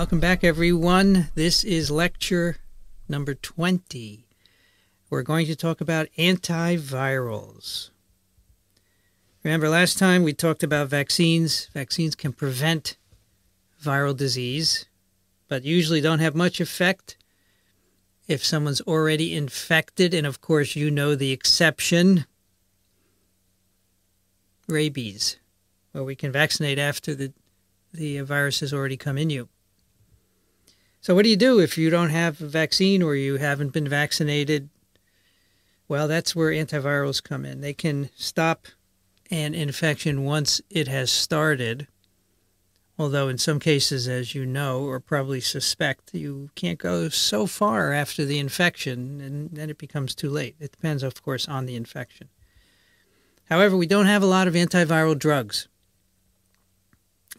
Welcome back, everyone. This is lecture number 20. We're going to talk about antivirals. Remember, last time we talked about vaccines. Vaccines can prevent viral disease, but usually don't have much effect if someone's already infected. And of course, you know the exception, rabies, where we can vaccinate after the virus has already come in you. So what do you do if you don't have a vaccine or you haven't been vaccinated? Well, that's where antivirals come in. They can stop an infection once it has started, although in some cases, as you know or probably suspect, you can't go so far after the infection, and then it becomes too late. It depends, of course, on the infection. However, we don't have a lot of antiviral drugs.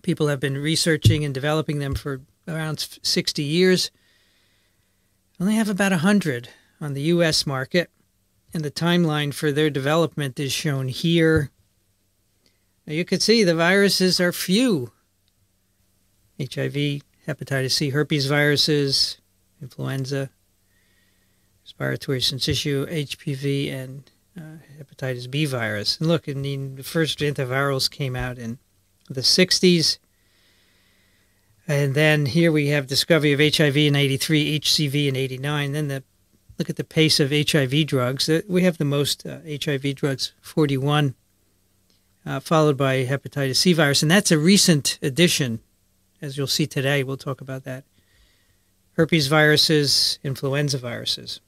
People have been researching and developing them for around 60 years. We only have about 100 on the U.S. market, and the timeline for their development is shown here. Now you can see the viruses are few. HIV, hepatitis C, herpes viruses, influenza, respiratory syncytial, HPV, and hepatitis B virus. And look, the first antivirals came out in the 60s. And then here we have discovery of HIV in 83, HCV in 89. Then look at the pace of HIV drugs. We have the most HIV drugs, 41, followed by hepatitis C virus. And that's a recent addition, as you'll see today. We'll talk about that. Herpes viruses, influenza viruses.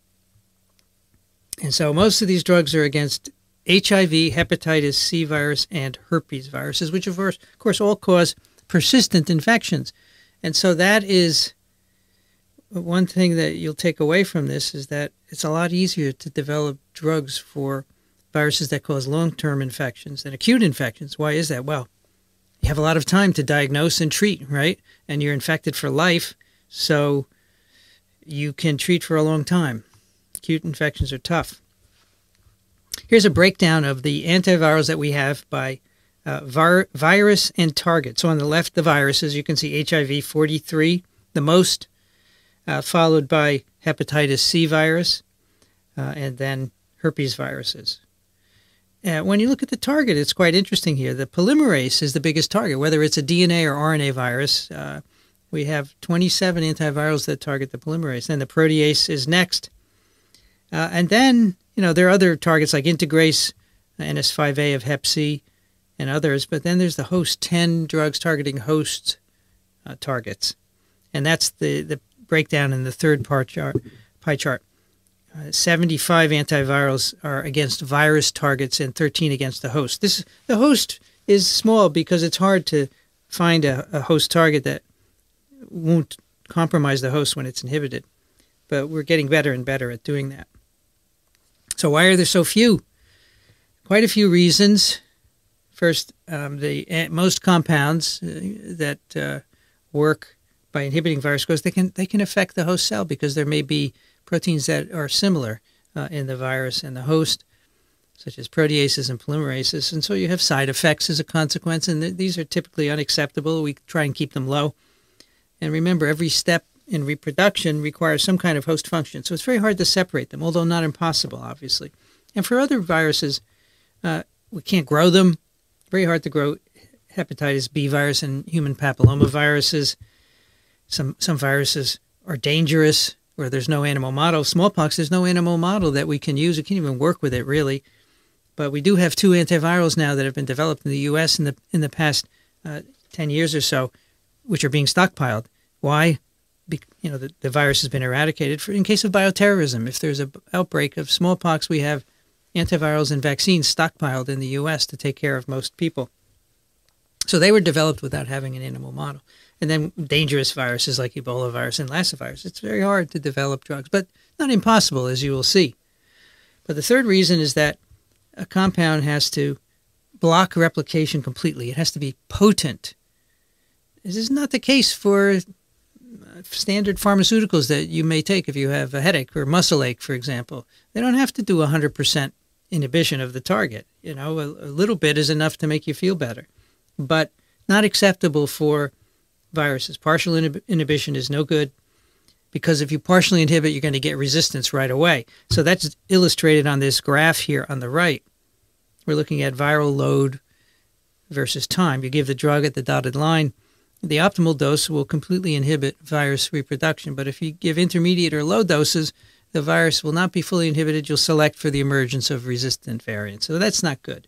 And so most of these drugs are against HIV, hepatitis C virus, and herpes viruses, which of course all cause persistent infections. And so that is one thing that you'll take away from this, is that it's a lot easier to develop drugs for viruses that cause long-term infections than acute infections. Why is that? Well, you have a lot of time to diagnose and treat, right? And you're infected for life, so you can treat for a long time. Acute infections are tough. Here's a breakdown of the antivirals that we have by virus and target. So on the left, the viruses. You can see HIV 43, the most, followed by hepatitis C virus, and then herpes viruses. When you look at the target, it's quite interesting here. The polymerase is the biggest target, whether it's a DNA or RNA virus. We have 27 antivirals that target the polymerase. Then the protease is next. And then, there are other targets like integrase, NS5A of hep C, and others. But then there's the host, 10 drugs targeting host targets. And that's the breakdown in the third pie chart. 75 antivirals are against virus targets and 13 against the host. The host is small because it's hard to find a host target that won't compromise the host when it's inhibited. But we're getting better and better at doing that. So why are there so few? Quite a few reasons. First, most compounds that work by inhibiting virus growth, they can affect the host cell because there may be proteins that are similar in the virus and the host, such as proteases and polymerases. And so you have side effects as a consequence, and these are typically unacceptable. We try and keep them low. And remember, every step in reproduction requires some kind of host function. So it's very hard to separate them, although not impossible, obviously. And for other viruses, we can't grow them. Very hard to grow hepatitis B virus and human papilloma viruses. Some viruses are dangerous where there's no animal model. Smallpox, there's no animal model that we can use. We can't even work with it, really. But we do have two antivirals now that have been developed in the U.S. in the past 10 years or so, which are being stockpiled. Why? The virus has been eradicated in case of bioterrorism. If there's an outbreak of smallpox, we have antivirals and vaccines stockpiled in the U.S. to take care of most people. So they were developed without having an animal model. And then dangerous viruses like Ebola virus and Lassa virus. It's very hard to develop drugs, but not impossible, as you will see. But the third reason is that a compound has to block replication completely. It has to be potent. This is not the case for standard pharmaceuticals that you may take if you have a headache or muscle ache, for example. They don't have to do 100% inhibition of the target. A little bit is enough to make you feel better, but not acceptable for viruses. Partial inhibition is no good, because if you partially inhibit, you're going to get resistance right away. So that's illustrated on this graph here on the right. We're looking at viral load versus time. You give the drug at the dotted line. The optimal dose will completely inhibit virus reproduction. But if you give intermediate or low doses, the virus will not be fully inhibited. You'll select for the emergence of resistant variants. So that's not good.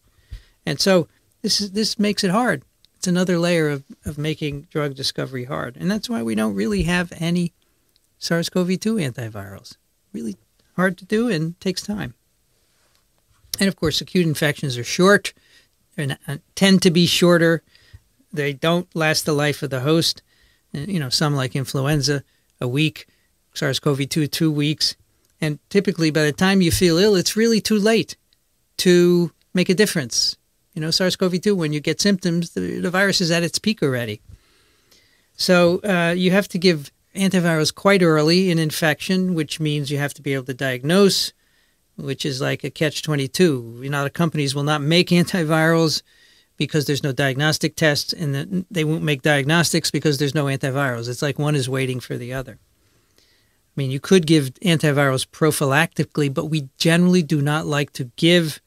And so this makes it hard. It's another layer of making drug discovery hard. And that's why we don't really have any SARS-CoV-2 antivirals. Really hard to do and takes time. And of course, acute infections are short and tend to be shorter. They don't last the life of the host. And, you know, some like influenza, a week, SARS-CoV-2, 2 weeks. And typically by the time you feel ill, it's really too late to make a difference. You know, SARS-CoV-2, when you get symptoms, the virus is at its peak already. So you have to give antivirals quite early in infection, which means you have to be able to diagnose, which is like a catch-22. You know, the companies will not make antivirals because there's no diagnostic tests, and they won't make diagnostics because there's no antivirals. It's like one is waiting for the other. I mean, you could give antivirals prophylactically, but we generally do not like to give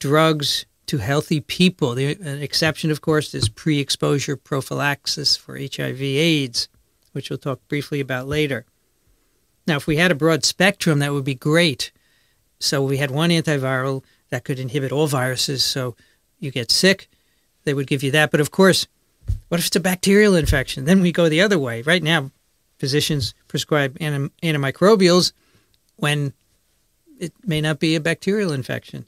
drugs to healthy people. An exception, of course, is pre-exposure prophylaxis for HIV/AIDS, which we'll talk briefly about later. Now, if we had a broad spectrum, that would be great. So we had one antiviral that could inhibit all viruses, so you get sick, they would give you that. But of course, what if it's a bacterial infection? Then we go the other way. Right now, physicians prescribe antimicrobials when it may not be a bacterial infection.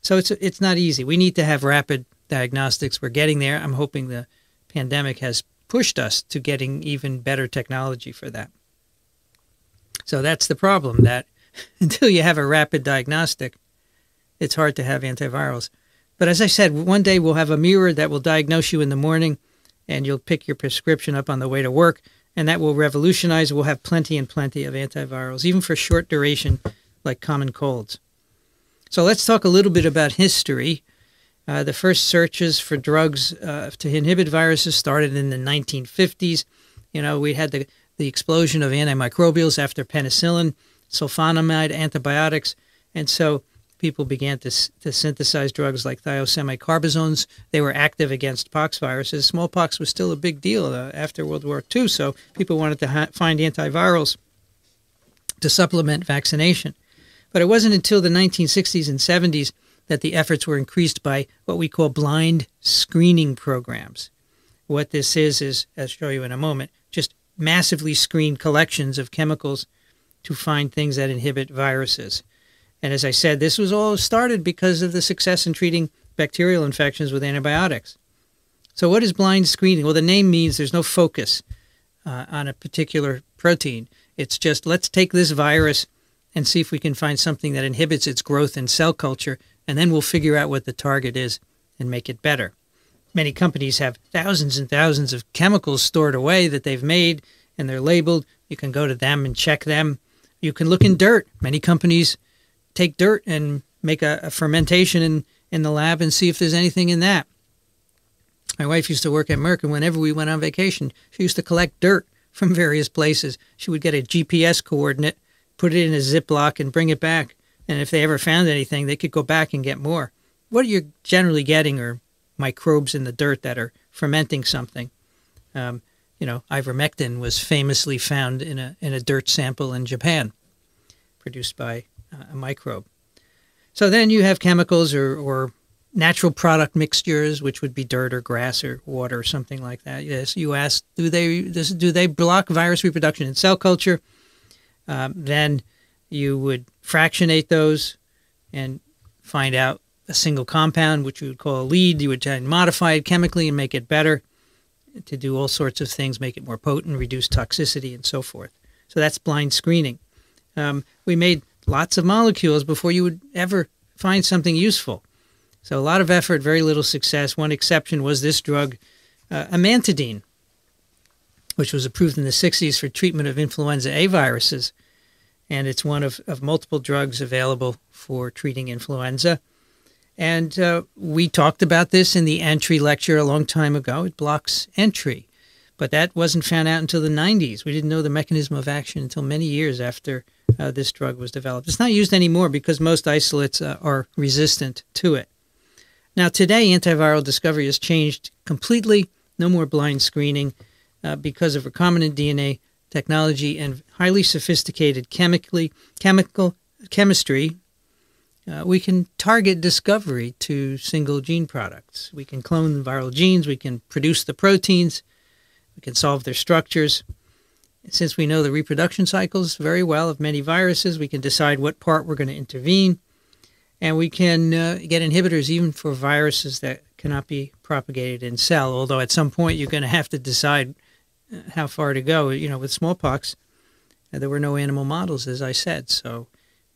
So it's not easy. We need to have rapid diagnostics. We're getting there. I'm hoping the pandemic has pushed us to getting even better technology for that. So that's the problem, that until you have a rapid diagnostic, it's hard to have antivirals. But as I said, one day we'll have a mirror that will diagnose you in the morning, and you'll pick your prescription up on the way to work, and that will revolutionize. We'll have plenty and plenty of antivirals, even for short duration, like common colds. So let's talk a little bit about history. The first searches for drugs to inhibit viruses started in the 1950s. You know, we had the explosion of antimicrobials after penicillin, sulfonamide, antibiotics, and so people began to synthesize drugs like thiosemicarbazones. They were active against pox viruses. Smallpox was still a big deal after World War II, so people wanted to find antivirals to supplement vaccination. But it wasn't until the 1960s and 70s that the efforts were increased by what we call blind screening programs. What this is, I'll show you in a moment, just massively screened collections of chemicals to find things that inhibit viruses. And as I said, this was all started because of the success in treating bacterial infections with antibiotics. So what is blind screening? Well, the name means there's no focus on a particular protein. It's just, let's take this virus and see if we can find something that inhibits its growth in cell culture, and then we'll figure out what the target is and make it better. Many companies have thousands and thousands of chemicals stored away that they've made, and they're labeled. You can go to them and check them. You can look in dirt. Many companies take dirt and make a fermentation in the lab and see if there's anything in that. My wife used to work at Merck, and whenever we went on vacation, she used to collect dirt from various places. She would get a GPS coordinate, put it in a Ziploc, and bring it back. And if they ever found anything, they could go back and get more. What you're generally getting are microbes in the dirt that are fermenting something. You know, ivermectin was famously found in a dirt sample in Japan, produced by a microbe. So then you have chemicals or natural product mixtures, which would be dirt or grass or water or something like that. Yes, you asked, do they block virus reproduction in cell culture? Then you would fractionate those and find out a single compound, which you would call a lead. You would try and modify it chemically and make it better to do all sorts of things, make it more potent, reduce toxicity, and so forth. So that's blind screening. We made lots of molecules before you would ever find something useful. So a lot of effort, very little success. One exception was this drug, amantadine, which was approved in the 60s for treatment of influenza A viruses. And it's one of multiple drugs available for treating influenza. And we talked about this in the entry lecture a long time ago. It blocks entry. But that wasn't found out until the 90s. We didn't know the mechanism of action until many years after this drug was developed. It's not used anymore because most isolates are resistant to it. Now today, antiviral discovery has changed completely. No more blind screening because of recombinant DNA technology and highly sophisticated chemistry. We can target discovery to single gene products. We can clone viral genes. We can produce the proteins. We can solve their structures. Since we know the reproduction cycles very well of many viruses, we can decide what part we're going to intervene. And we can get inhibitors even for viruses that cannot be propagated in cell, although at some point you're going to have to decide how far to go. You know, with smallpox, there were no animal models, as I said, so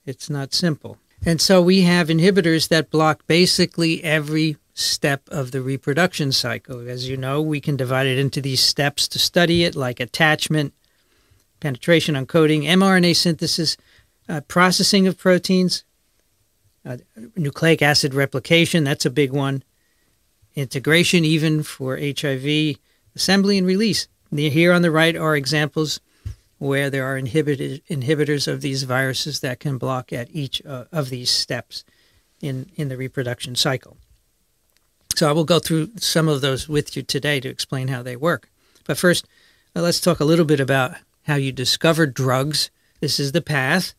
it's not simple. And so we have inhibitors that block basically every step of the reproduction cycle. As you know, we can divide it into these steps to study it, like attachment, penetration, encoding, mRNA synthesis, processing of proteins, nucleic acid replication, that's a big one, integration even for HIV, assembly and release. Here on the right are examples where there are inhibitors of these viruses that can block at each of these steps in the reproduction cycle. So I will go through some of those with you today to explain how they work. But first, let's talk a little bit about how you discover drugs. This is the path.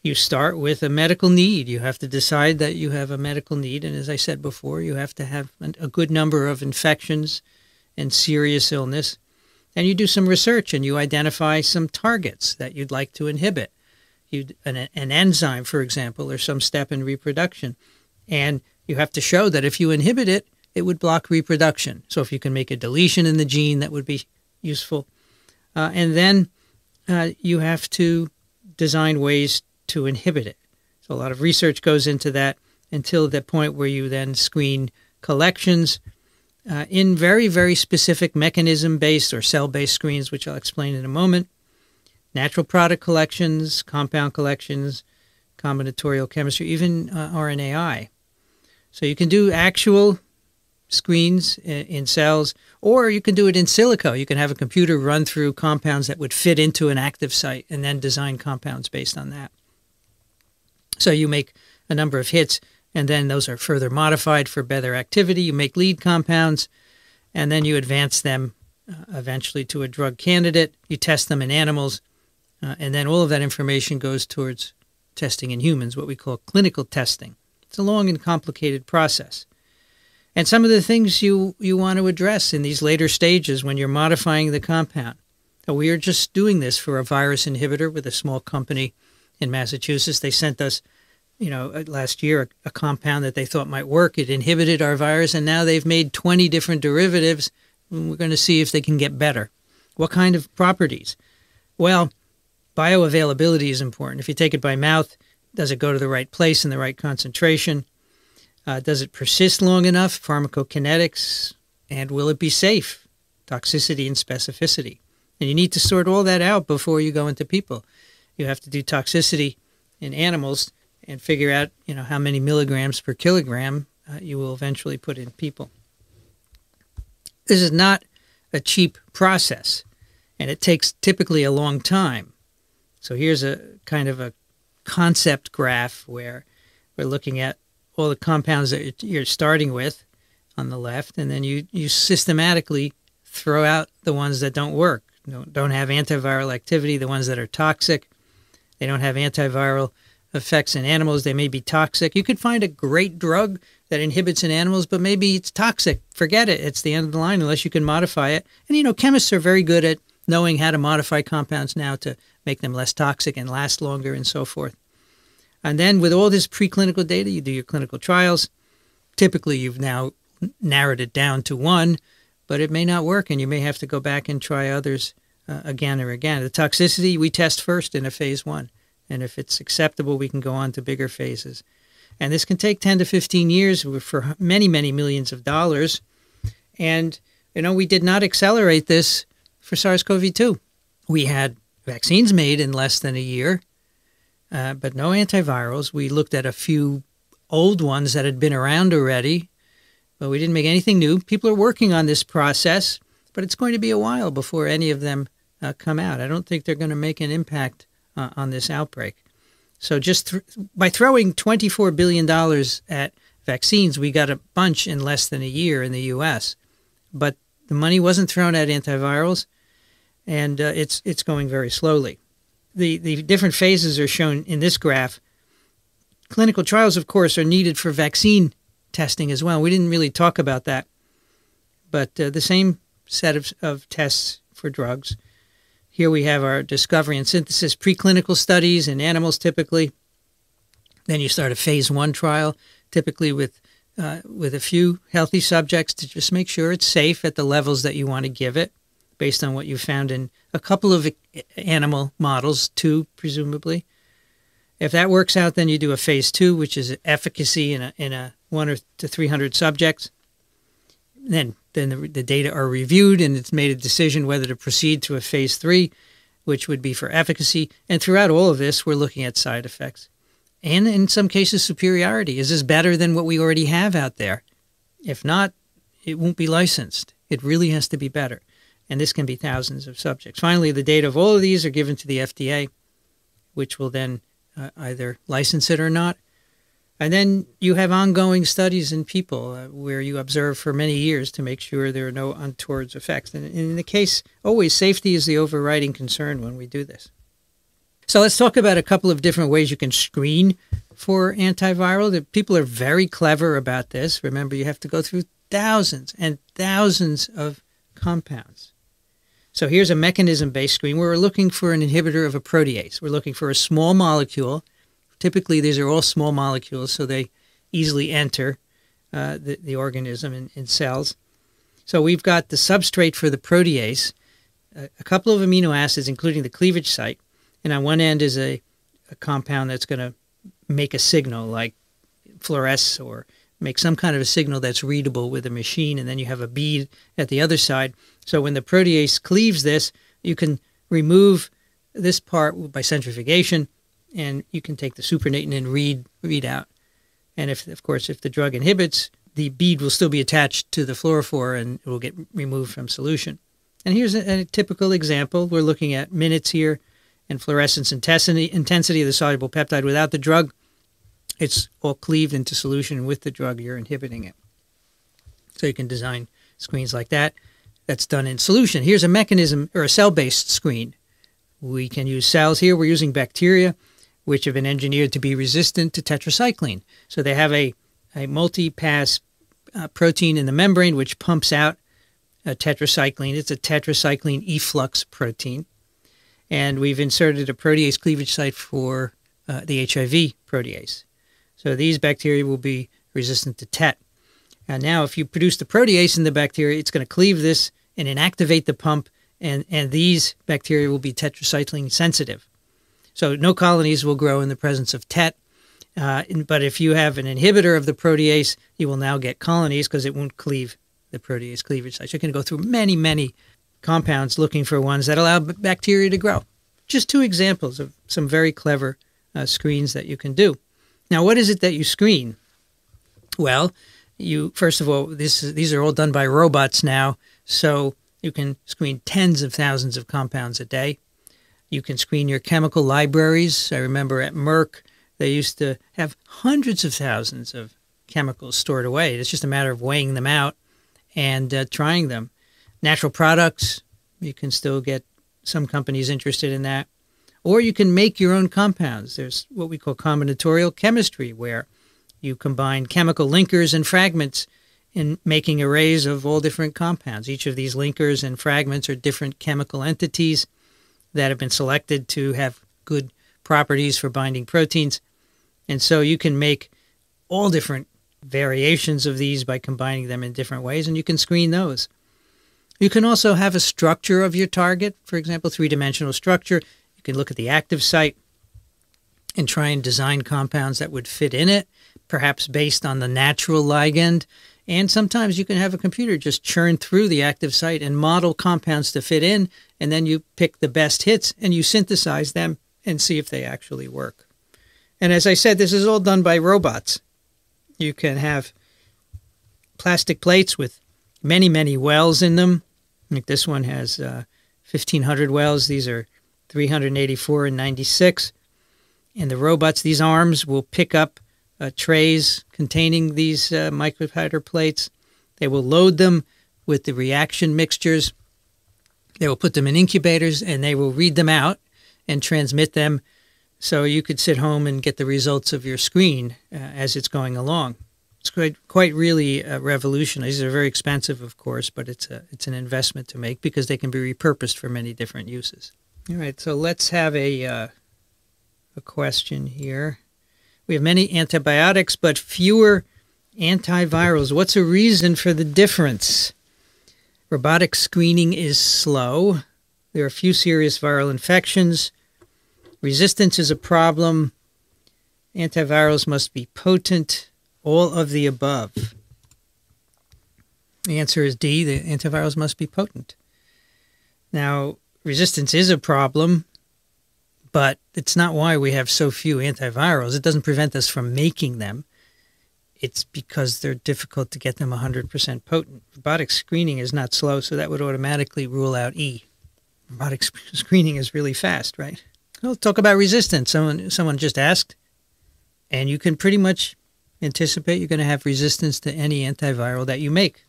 You start with a medical need. You have to decide that you have a medical need. And as I said before, you have to have a good number of infections and serious illness. And you do some research and you identify some targets that you'd like to inhibit. An enzyme, for example, or some step in reproduction. And you have to show that if you inhibit it, it would block reproduction. So if you can make a deletion in the gene, that would be useful. And then you have to design ways to inhibit it. So a lot of research goes into that until the point where you then screen collections in very, very specific mechanism-based or cell-based screens, which I'll explain in a moment. Natural product collections, compound collections, combinatorial chemistry, even RNAi. So you can do actual screens in cells, or you can do it in silico. You can have a computer run through compounds that would fit into an active site and then design compounds based on that. So you make a number of hits, and then those are further modified for better activity. You make lead compounds, and then you advance them eventually to a drug candidate. You test them in animals, and then all of that information goes towards testing in humans, what we call clinical testing. It's a long and complicated process. And some of the things you want to address in these later stages when you're modifying the compound. So we are just doing this for a virus inhibitor with a small company in Massachusetts. They sent us, you know, last year a compound that they thought might work. It inhibited our virus, and now they've made 20 different derivatives. And we're going to see if they can get better. What kind of properties? Well, bioavailability is important. If you take it by mouth, does it go to the right place in the right concentration? Does it persist long enough? Pharmacokinetics, and will it be safe? Toxicity and specificity. And you need to sort all that out before you go into people. You have to do toxicity in animals and figure out, you know, how many milligrams per kilogram you will eventually put in people. This is not a cheap process, and it takes typically a long time. So here's a kind of a concept graph where we're looking at all the compounds that you're starting with on the left, and then you systematically throw out the ones that don't work, don't have antiviral activity, the ones that are toxic. They don't have antiviral effects in animals. They may be toxic. You could find a great drug that inhibits in animals, but maybe it's toxic. Forget it. It's the end of the line unless you can modify it. And, you know, chemists are very good at knowing how to modify compounds now to make them less toxic and last longer and so forth. And then with all this preclinical data, you do your clinical trials. Typically, you've now narrowed it down to one, but it may not work, and you may have to go back and try others again or again. The toxicity, we test first in a phase one. And if it's acceptable, we can go on to bigger phases. And this can take 10 to 15 years for many, many millions of dollars. And, you know, we did not accelerate this for SARS-CoV-2. We had vaccines made in less than a year, but no antivirals. We looked at a few old ones that had been around already, but we didn't make anything new. People are working on this process, but it's going to be a while before any of them come out. I don't think they're going to make an impact on this outbreak. So just by throwing $24 billion at vaccines, we got a bunch in less than a year in the U.S., but the money wasn't thrown at antivirals, and it's going very slowly. The different phases are shown in this graph. Clinical trials, of course, are needed for vaccine testing as well. We didn't really talk about that, but the same set of tests for drugs. Here we have our discovery and synthesis preclinical studies in animals typically. Then you start a phase 1 trial, typically with a few healthy subjects to just make sure it's safe at the levels that you want to give it, based on what you found in a couple of animal models, 2 presumably. If that works out, then you do a phase 2, which is efficacy in a 100 to 300 subjects. Then the data are reviewed, and it's made a decision whether to proceed to a phase 3, which would be for efficacy. And throughout all of this, we're looking at side effects. And in some cases, superiority. Is this better than what we already have out there? If not, it won't be licensed. It really has to be better. And this can be thousands of subjects. Finally, the data of all of these are given to the FDA, which will then either license it or not. And then you have ongoing studies in people where you observe for many years to make sure there are no untoward effects. And in the case, always safety is the overriding concern when we do this. So let's talk about a couple of different ways you can screen for antiviral. The people are very clever about this. Remember, you have to go through thousands and thousands of compounds. So here's a mechanism-based screen where we're looking for an inhibitor of a protease. We're looking for a small molecule. Typically, these are all small molecules, so they easily enter the organism in cells. So we've got the substrate for the protease, a couple of amino acids, including the cleavage site. And on one end is a compound that's going to make a signal, like fluoresce, or make some kind of a signal that's readable with a machine. And then you have a bead at the other side. So when the protease cleaves this, you can remove this part by centrifugation, and you can take the supernatant and read out. And of course, if the drug inhibits, the bead will still be attached to the fluorophore and it will get removed from solution. And here's a typical example. We're looking at minutes here, and fluorescence intensity of the soluble peptide. Without the drug, it's all cleaved into solution. With the drug, you're inhibiting it. So you can design screens like that. That's done in solution. Here's a mechanism or a cell-based screen. We can use cells here. We're using bacteria, which have been engineered to be resistant to tetracycline. So they have a multi-pass protein in the membrane, which pumps out a tetracycline. It's a tetracycline efflux protein. And we've inserted a protease cleavage site for the HIV protease. So these bacteria will be resistant to TET. And now if you produce the protease in the bacteria, it's going to cleave this and inactivate the pump, and these bacteria will be tetracycline sensitive. So no colonies will grow in the presence of TET. But if you have an inhibitor of the protease, you will now get colonies because it won't cleave the protease cleavage site. So you can go through many, many compounds looking for ones that allow bacteria to grow. Just 2 examples of some very clever screens that you can do. Now, what is it that you screen? Well, you first of all, these are all done by robots now, so you can screen tens of thousands of compounds a day. You can screen your chemical libraries. I remember at Merck, they used to have hundreds of thousands of chemicals stored away. It's just a matter of weighing them out and trying them. Natural products, you can still get some companies interested in that. Or you can make your own compounds. There's what we call combinatorial chemistry, where you combine chemical linkers and fragments in making arrays of all different compounds. Each of these linkers and fragments are different chemical entities that have been selected to have good properties for binding proteins. And so you can make all different variations of these by combining them in different ways, and you can screen those. You can also have a structure of your target, for example, 3-dimensional structure. You can look at the active site and try and design compounds that would fit in it, perhaps based on the natural ligand. And sometimes you can have a computer just churn through the active site and model compounds to fit in, and then you pick the best hits and you synthesize them and see if they actually work. And as I said, this is all done by robots. You can have plastic plates with many, many wells in them, Like this one has 1,500 wells. These are 384 and 96. And the robots, these arms, will pick up trays containing these microfibroplates plates. They will load them with the reaction mixtures. They will put them in incubators, and they will read them out and transmit them. So you could sit home and get the results of your screen as it's going along. It's quite really revolutionary. These are very expensive, of course, but it's an investment to make because they can be repurposed for many different uses. All right, so let's have a question here. We have many antibiotics, but fewer antivirals. What's a reason for the difference? Robotic screening is slow. There are few serious viral infections. Resistance is a problem. Antivirals must be potent. All of the above. The answer is D, the antivirals must be potent. Now, resistance is a problem, but it's not why we have so few antivirals. It doesn't prevent us from making them. It's because they're difficult to get them 100% potent. Robotic screening is not slow, so that would automatically rule out E. Robotic screening is really fast, right? Well, let's talk about resistance. Someone just asked, and you can pretty much anticipate you're going to have resistance to any antiviral that you make.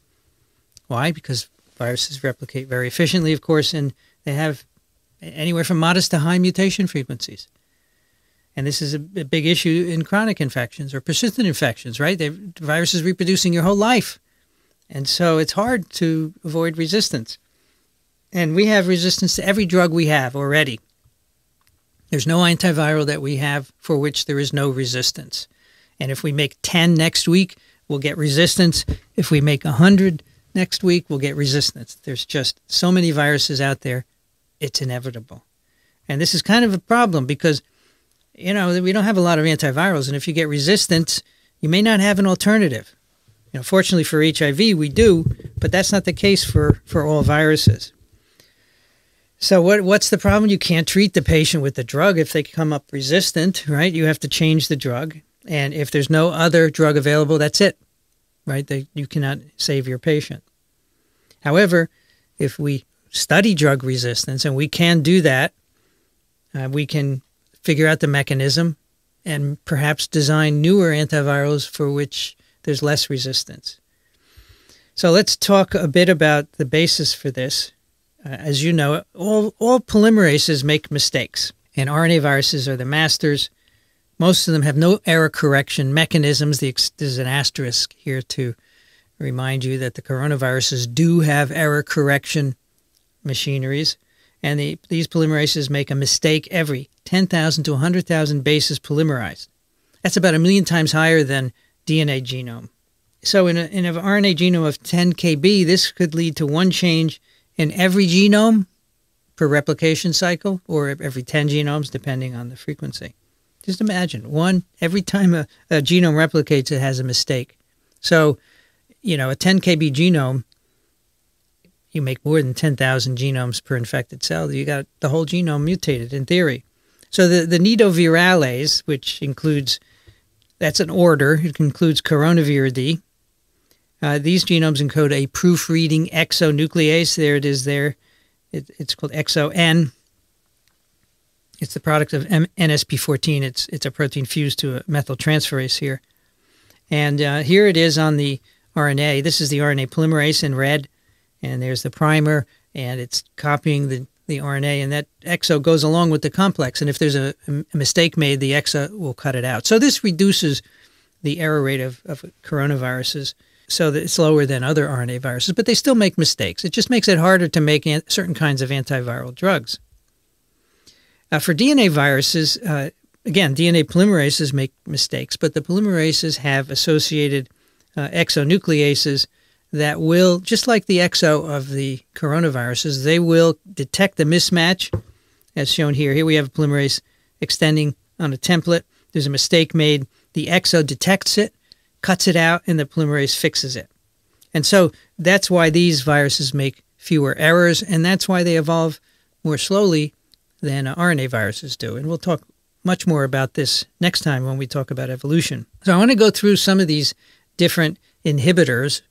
Why? Because viruses replicate very efficiently, of course, and they have anywhere from modest to high mutation frequencies. And this is a big issue in chronic infections or persistent infections, right? The virus is reproducing your whole life. And so it's hard to avoid resistance. And we have resistance to every drug we have already. There's no antiviral that we have for which there is no resistance. And if we make 10 next week, we'll get resistance. If we make 100 next week, we'll get resistance. There's just so many viruses out there, it's inevitable. And this is kind of a problem because, you know, we don't have a lot of antivirals. And if you get resistance, you may not have an alternative. You know, fortunately for HIV, we do, but that's not the case for all viruses. So what's the problem? You can't treat the patient with the drug if they come up resistant, right? You have to change the drug. And if there's no other drug available, that's it, right? You cannot save your patient. However, if we study drug resistance, and we can do that, we can figure out the mechanism and perhaps design newer antivirals for which there's less resistance. So let's talk a bit about the basis for this. As you know, all polymerases make mistakes, and RNA viruses are the masters. Most of them have no error correction mechanisms. There's an asterisk here to remind you that the coronaviruses do have error correction machineries. And these polymerases make a mistake every 10,000 to 100,000 bases polymerized. That's about 1 million times higher than DNA genome. So in an RNA genome of 10 kb, this could lead to one change in every genome per replication cycle, or every 10 genomes, depending on the frequency. Just imagine, every time a genome replicates, it has a mistake. So, you know, a 10 kb genome, you make more than 10,000 genomes per infected cell. You got the whole genome mutated in theory. So the nidovirales, which includes, that's an order, it includes coronaviridae. These genomes encode a proofreading exonuclease. There it is there. It's called exon. It's the product of NSP14. It's a protein fused to a methyltransferase here. And here it is on the RNA. This is the RNA polymerase in red. And there's the primer, and it's copying the RNA. And that exo goes along with the complex. And if there's a mistake made, the exo will cut it out. So this reduces the error rate of coronaviruses so that it's lower than other RNA viruses. But they still make mistakes. It just makes it harder to make certain kinds of antiviral drugs. For DNA viruses, again, DNA polymerases make mistakes, but the polymerases have associated exonucleases that will, just like the exo of the coronaviruses, they will detect the mismatch, as shown here. Here we have a polymerase extending on a template. There's a mistake made. The exo detects it, cuts it out, and the polymerase fixes it. And so that's why these viruses make fewer errors, and that's why they evolve more slowly than RNA viruses do. And we'll talk much more about this next time when we talk about evolution. So I want to go through some of these different inhibitors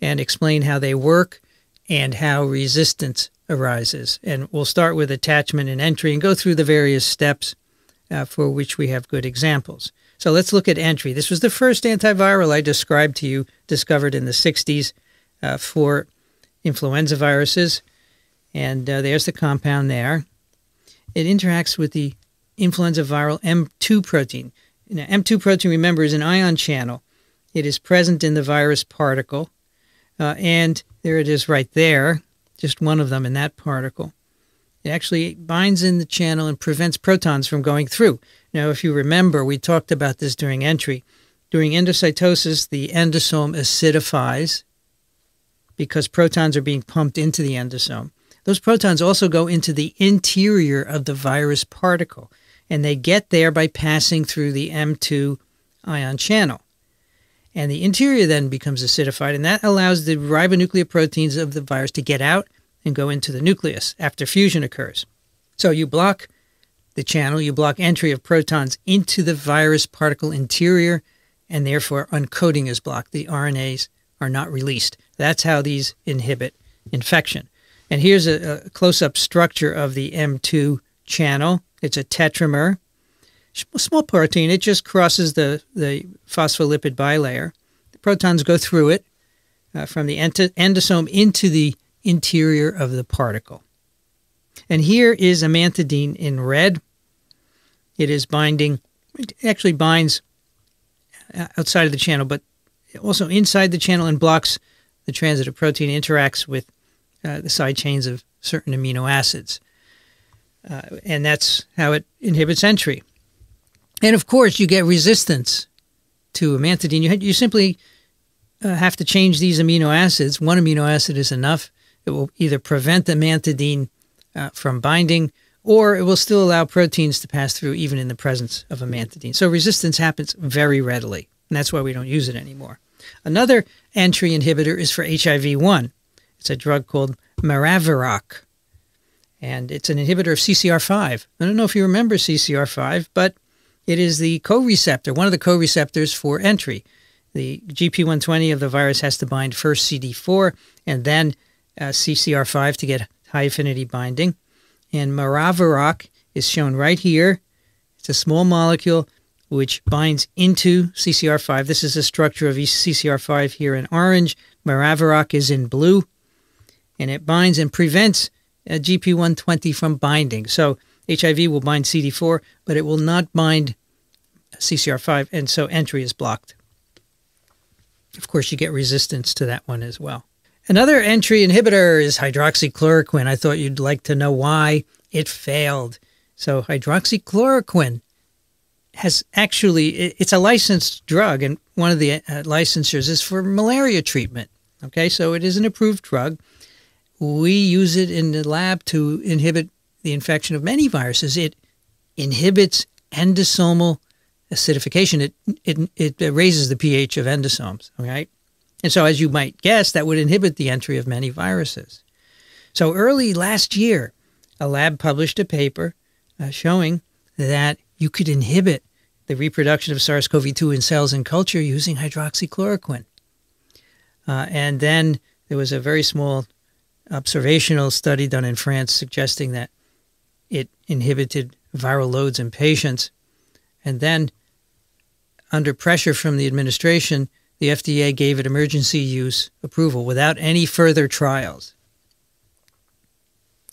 and explain how they work and how resistance arises. And we'll start with attachment and entry and go through the various steps for which we have good examples. So let's look at entry. This was the first antiviral I described to you, discovered in the 60s for influenza viruses. And there's the compound there. It interacts with the influenza viral M2 protein. Now, M2 protein, remember, is an ion channel. It is present in the virus particle. And there it is right there, just one of them in that particle. It actually binds in the channel and prevents protons from going through. Now, if you remember, we talked about this during entry. During endocytosis, the endosome acidifies because protons are being pumped into the endosome. Those protons also go into the interior of the virus particle, and they get there by passing through the M2 ion channel. And the interior then becomes acidified, and that allows the ribonuclear proteins of the virus to get out and go into the nucleus after fusion occurs. So you block the channel, you block entry of protons into the virus particle interior, and therefore uncoating is blocked. The RNAs are not released. That's how these inhibit infection. And here's a close-up structure of the M2 channel. It's a tetramer, small protein. It just crosses the phospholipid bilayer. The protons go through it from the endosome into the interior of the particle. And here is amantadine in red. It is binding, it actually binds outside of the channel, but also inside the channel and blocks the transit of protein, interacts with the side chains of certain amino acids. And that's how it inhibits entry. And of course, you get resistance to amantadine. You simply have to change these amino acids. One amino acid is enough. It will either prevent amantadine from binding, or it will still allow proteins to pass through even in the presence of amantadine. So resistance happens very readily, and that's why we don't use it anymore. Another entry inhibitor is for HIV-1. It's a drug called maraviroc, and it's an inhibitor of CCR5. I don't know if you remember CCR5, but it is the co-receptor, one of the co-receptors for entry. The GP120 of the virus has to bind first CD4 and then CCR5 to get high affinity binding. And maraviroc is shown right here. It's a small molecule which binds into CCR5. This is the structure of CCR5 here in orange. Maraviroc is in blue, and it binds and prevents GP120 from binding. So HIV will bind CD4, but it will not bind CCR5, and so entry is blocked. Of course, you get resistance to that one as well. Another entry inhibitor is hydroxychloroquine. I thought you'd like to know why it failed. So hydroxychloroquine has actually, it's a licensed drug, and one of the licensures is for malaria treatment. Okay, so it is an approved drug. We use it in the lab to inhibit the infection of many viruses. It inhibits endosomal acidification. It raises the pH of endosomes, all right? And so as you might guess, that would inhibit the entry of many viruses. So early last year, a lab published a paper showing that you could inhibit the reproduction of SARS-CoV-2 in cells and culture using hydroxychloroquine. And then there was a very small observational study done in France suggesting that it inhibited viral loads in patients. And then, under pressure from the administration, the FDA gave it emergency use approval without any further trials.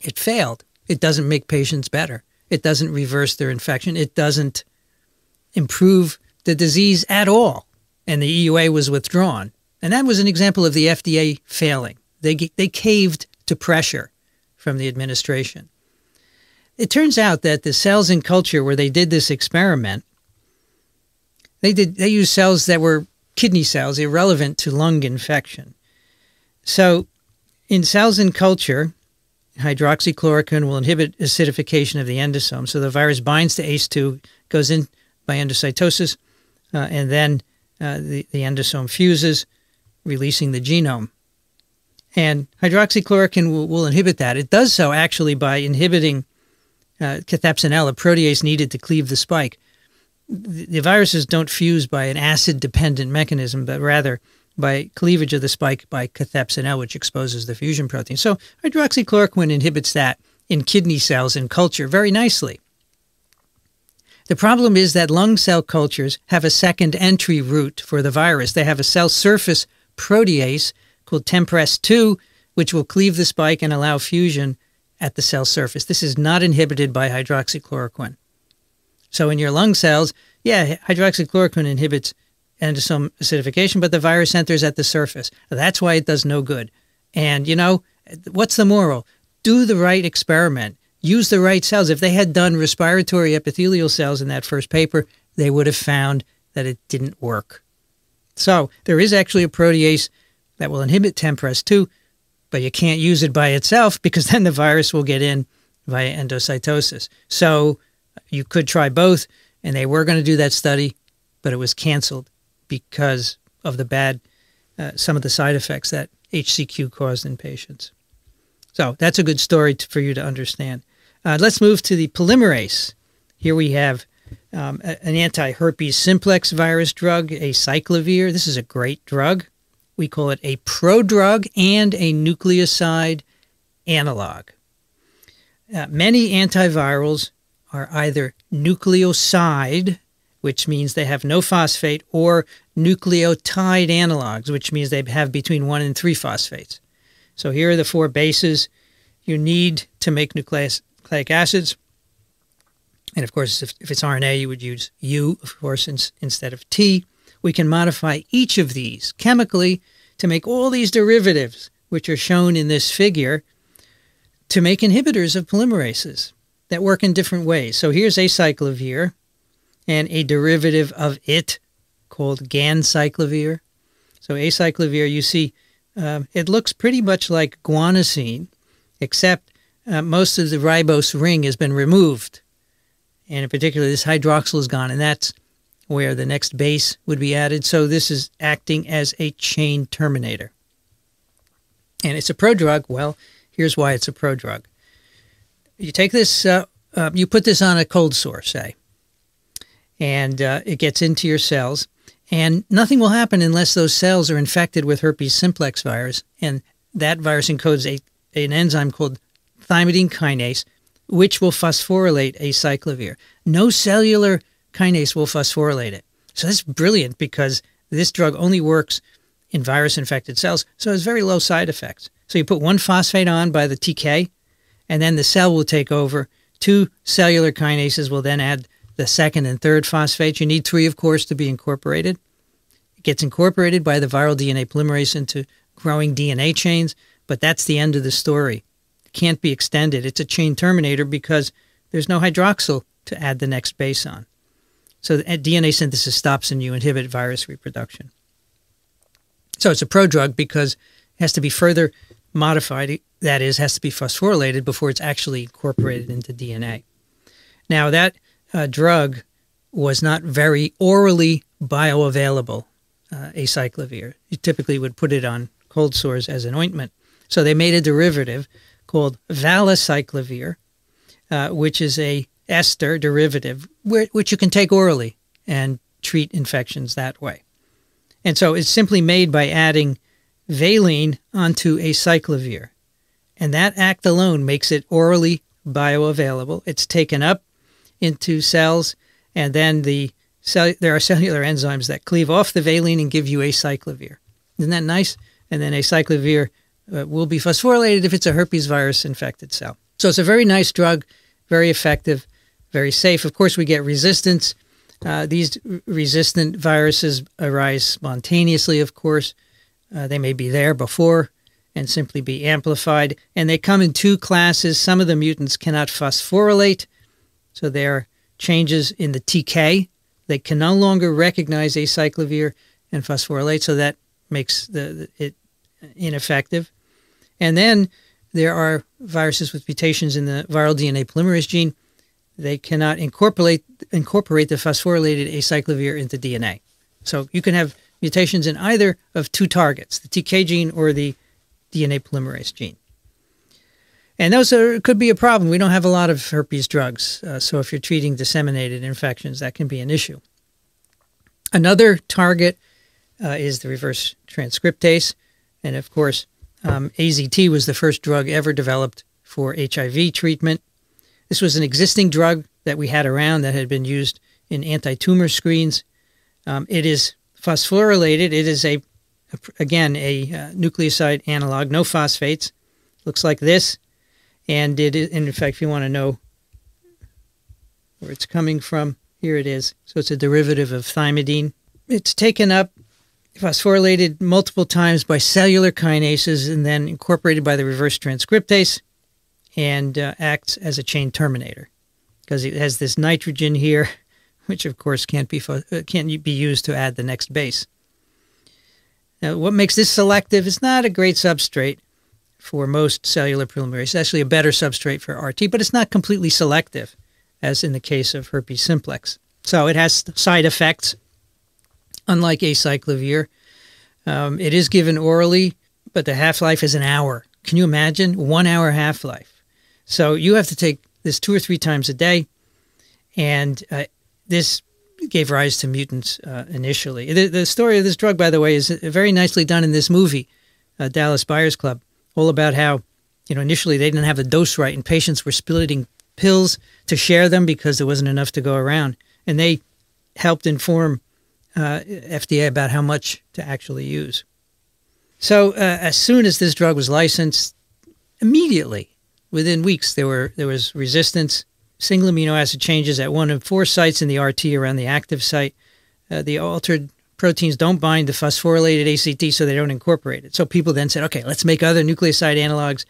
It failed. It doesn't make patients better. It doesn't reverse their infection. It doesn't improve the disease at all. And the EUA was withdrawn. And that was an example of the FDA failing. They caved to pressure from the administration. It turns out that the cells in culture where they did this experiment, they used cells that were kidney cells, irrelevant to lung infection. So in cells in culture, hydroxychloroquine will inhibit acidification of the endosome. So the virus binds to ACE2, goes in by endocytosis, and then the endosome fuses, releasing the genome. And hydroxychloroquine will inhibit that. It does so actually by inhibiting cathepsin L, a protease needed to cleave the spike. The viruses don't fuse by an acid-dependent mechanism, but rather by cleavage of the spike by cathepsin L, which exposes the fusion protein. So hydroxychloroquine inhibits that in kidney cells in culture very nicely. The problem is that lung cell cultures have a second entry route for the virus. They have a cell surface protease called TMPRSS2, which will cleave the spike and allow fusion at the cell surface. This is not inhibited by hydroxychloroquine. So in your lung cells, yeah, hydroxychloroquine inhibits endosome acidification, but the virus enters at the surface. That's why it does no good. And, you know, what's the moral? Do the right experiment. Use the right cells. If they had done respiratory epithelial cells in that first paper, they would have found that it didn't work. So there is actually a protease that will inhibit TMPRSS2, but you can't use it by itself because then the virus will get in via endocytosis. So you could try both, and they were going to do that study, but it was canceled because of the bad, some of the side effects that HCQ caused in patients. So that's a good story for you to understand. Let's move to the polymerase. Here we have an anti-herpes simplex virus drug, acyclovir. This is a great drug. We call it a prodrug and a nucleoside analog. Many antivirals are either nucleoside, which means they have no phosphate, or nucleotide analogs, which means they have between 1 and 3 phosphates. So here are the 4 bases you need to make nucleic acids. And of course, if it's RNA, you would use U, of course, instead of T. We can modify each of these chemically to make all these derivatives, which are shown in this figure, to make inhibitors of polymerases that work in different ways. So here's acyclovir and a derivative of it called ganciclovir. So acyclovir, you see, it looks pretty much like guanosine, except most of the ribose ring has been removed. And in particular, this hydroxyl is gone, and that's where the next base would be added. So this is acting as a chain terminator. And it's a prodrug. Well, here's why it's a prodrug. You take this, you put this on a cold sore, say, and it gets into your cells, and nothing will happen unless those cells are infected with herpes simplex virus, and that virus encodes an enzyme called thymidine kinase, which will phosphorylate acyclovir. No cellular kinase will phosphorylate it. So that's brilliant because this drug only works in virus-infected cells, so it's very low side effects. So you put 1 phosphate on by the TK, and then the cell will take over. 2 cellular kinases will then add the 2nd and 3rd phosphates. You need 3, of course, to be incorporated. It gets incorporated by the viral DNA polymerase into growing DNA chains, but that's the end of the story. It can't be extended. It's a chain terminator because there's no hydroxyl to add the next base on. So DNA synthesis stops and you inhibit virus reproduction. So it's a prodrug because it has to be further modified, that is, has to be phosphorylated before it's actually incorporated into DNA. Now, that drug was not very orally bioavailable, acyclovir. You typically would put it on cold sores as an ointment. So they made a derivative called valacyclovir, which is a ester derivative, which you can take orally and treat infections that way. And so it's simply made by adding valine onto acyclovir. And that act alone makes it orally bioavailable. It's taken up into cells, and then there are cellular enzymes that cleave off the valine and give you acyclovir. Isn't that nice? And then acyclovir will be phosphorylated if it's a herpes virus infected cell. So it's a very nice drug, very effective, very safe. Of course, we get resistance. These resistant viruses arise spontaneously, of course. They may be there before and simply be amplified. And they come in 2 classes. Some of the mutants cannot phosphorylate, so there are changes in the TK. They can no longer recognize acyclovir and phosphorylate, so that makes it ineffective. And then there are viruses with mutations in the viral DNA polymerase gene. They cannot incorporate the phosphorylated acyclovir into DNA. So you can have mutations in either of 2 targets, the TK gene or the DNA polymerase gene. And those could be a problem. We don't have a lot of herpes drugs, so if you're treating disseminated infections, that can be an issue. Another target is the reverse transcriptase. And of course, AZT was the first drug ever developed for HIV treatment. This was an existing drug that we had around that had been used in anti-tumor screens. It is phosphorylated. It is, again, a nucleoside analog, no phosphates. Looks like this. And it is, and in fact, if you want to know where it's coming from, here it is. So it's a derivative of thymidine. It's taken up, phosphorylated multiple times by cellular kinases, and then incorporated by the reverse transcriptase, and acts as a chain terminator, because it has this nitrogen here, which of course can't be used to add the next base. Now, what makes this selective? It's not a great substrate for most cellular polymerases. It's actually a better substrate for RT, but it's not completely selective, as in the case of herpes simplex. So it has side effects, unlike acyclovir. It is given orally, but the half-life is an hour. Can you imagine? 1 hour half-life. So you have to take this 2 or 3 times a day, and this gave rise to mutants initially. The story of this drug, by the way, is very nicely done in this movie, Dallas Buyers Club, all about how, you know, initially they didn't have the dose right, and patients were splitting pills to share them because there wasn't enough to go around. And they helped inform FDA about how much to actually use. So as soon as this drug was licensed, immediately, within weeks, there was resistance, single amino acid changes at 1 of 4 sites in the RT around the active site. The altered proteins don't bind the phosphorylated ACT, so they don't incorporate it. So people then said, okay, let's make other nucleoside analogs,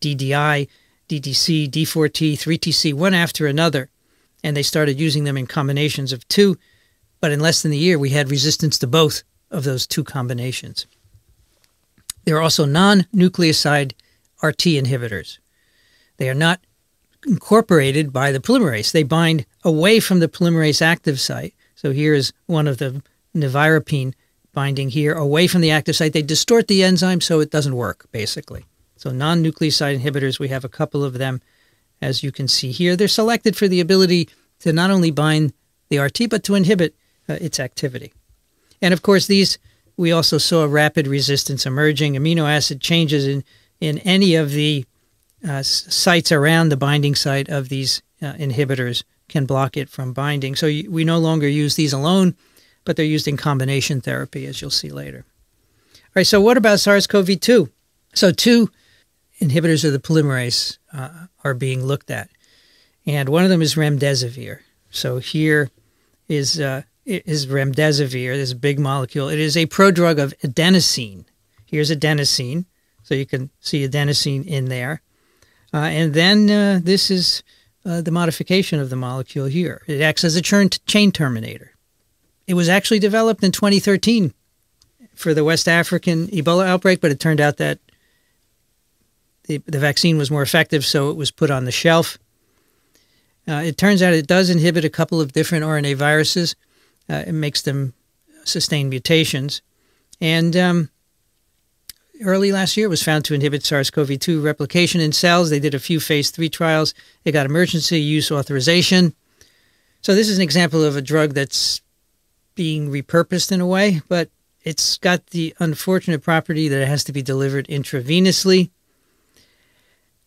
DDI, DDC, D4T, 3TC, one after another. And they started using them in combinations of 2. But in less than a year, we had resistance to both of those 2 combinations. There are also non-nucleoside RT inhibitors. They are not incorporated by the polymerase. They bind away from the polymerase active site. So here is one of the nevirapine binding here away from the active site. They distort the enzyme so it doesn't work, basically. So non-nucleoside inhibitors, we have a couple of them, as you can see here. They're selected for the ability to not only bind the RT, but to inhibit its activity. And of course, these, we also saw rapid resistance emerging, amino acid changes in any of the sites around the binding site of these inhibitors can block it from binding. So we no longer use these alone, but they're used in combination therapy, as you'll see later. All right, so what about SARS-CoV-2? So 2 inhibitors of the polymerase are being looked at, and one of them is remdesivir. So here is remdesivir, this big molecule. It is a prodrug of adenosine. Here's adenosine, so you can see adenosine in there. And then this is the modification of the molecule here. It acts as a chain terminator. It was actually developed in 2013 for the West African Ebola outbreak, but it turned out that the vaccine was more effective, so it was put on the shelf. It turns out it does inhibit a couple of different RNA viruses. It makes them sustain mutations. And early last year, it was found to inhibit SARS-CoV-2 replication in cells. They did a few phase 3 trials. They got emergency use authorization. So this is an example of a drug that's being repurposed in a way, but it's got the unfortunate property that it has to be delivered intravenously.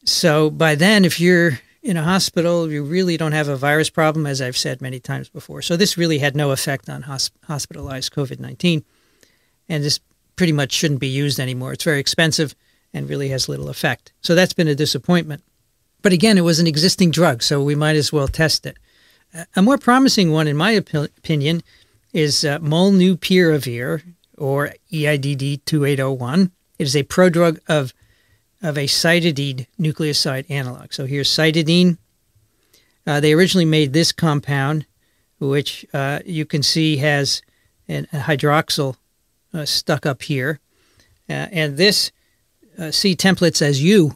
So by then, if you're in a hospital, you really don't have a virus problem, as I've said many times before. So this really had no effect on hospitalized COVID-19, and this pretty much shouldn't be used anymore. It's very expensive and really has little effect. So that's been a disappointment. But again, it was an existing drug, so we might as well test it. A more promising one, in my opinion, is Molnupiravir, or EIDD-2801. It is a prodrug of a cytidine nucleoside analog. So here's cytidine. They originally made this compound, which you can see has a hydroxyl stuck up here. And this C templates as U,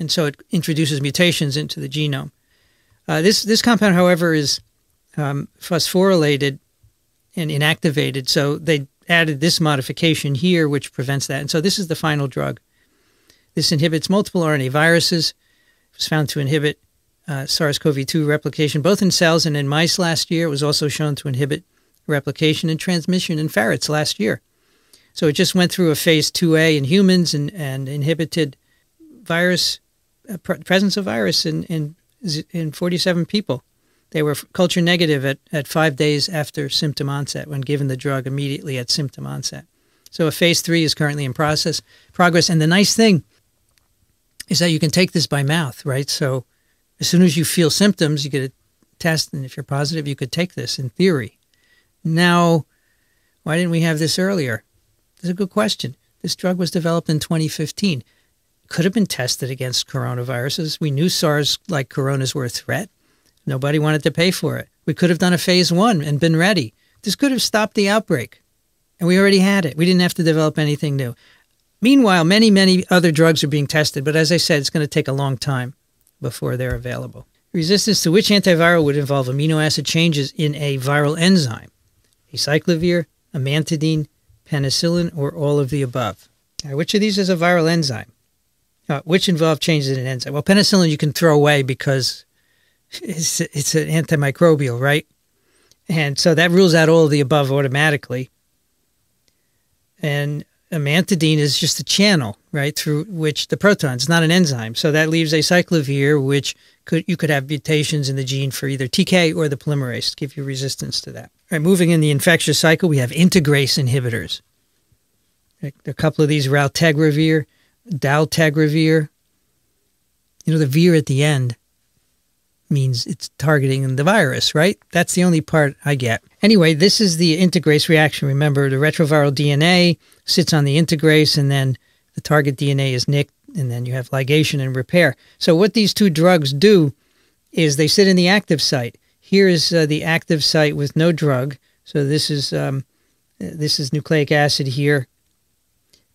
and so it introduces mutations into the genome. This compound, however, is phosphorylated and inactivated, so they added this modification here, which prevents that. And so this is the final drug. This inhibits multiple RNA viruses. It was found to inhibit SARS-CoV-2 replication, both in cells and in mice last year. It was also shown to inhibit replication and transmission in ferrets last year. So it just went through a phase 2A in humans and inhibited virus, presence of virus in 47 people. They were culture negative at 5 days after symptom onset when given the drug immediately at symptom onset. So a phase 3 is currently in progress. And the nice thing is that you can take this by mouth, right? So as soon as you feel symptoms, you get a test, and if you're positive, you could take this in theory. Now, why didn't we have this earlier? That's a good question. This drug was developed in 2015. Could have been tested against coronaviruses. We knew SARS-like coronas were a threat. Nobody wanted to pay for it. We could have done a phase 1 and been ready. This could have stopped the outbreak. And we already had it. We didn't have to develop anything new. Meanwhile, many, many other drugs are being tested. But as I said, it's going to take a long time before they're available. Resistance to which antiviral would involve amino acid changes in a viral enzyme? Acyclovir, amantadine, penicillin, or all of the above? All right, which of these is a viral enzyme? Which involve changes in an enzyme? Well, penicillin you can throw away because it's an antimicrobial, right? And so that rules out all of the above automatically. And amantadine is just a channel, right, through which the protons, not an enzyme. So that leaves acyclovir, which you could have mutations in the gene for either TK or the polymerase to give you resistance to that. All right, moving in the infectious cycle, we have integrase inhibitors. A couple of these, raltegravir, dolutegravir. You know, the vir at the end means it's targeting the virus, right? That's the only part I get. Anyway, this is the integrase reaction. Remember, the retroviral DNA sits on the integrase, and then the target DNA is nicked, and then you have ligation and repair. So what these two drugs do is they sit in the active site. Here is the active site with no drug. So this is nucleic acid here,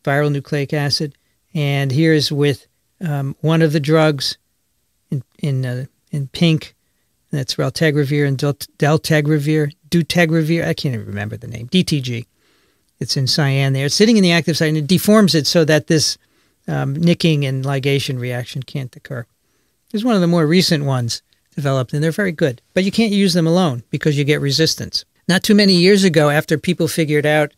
viral nucleic acid. And here's with one of the drugs in pink. That's raltegravir and dolutegravir. I can't even remember the name. DTG. It's in cyan there. It's sitting in the active site, and it deforms it so that this nicking and ligation reaction can't occur. It's one of the more recent ones developed, and they're very good. But you can't use them alone because you get resistance. Not too many years ago, after people figured out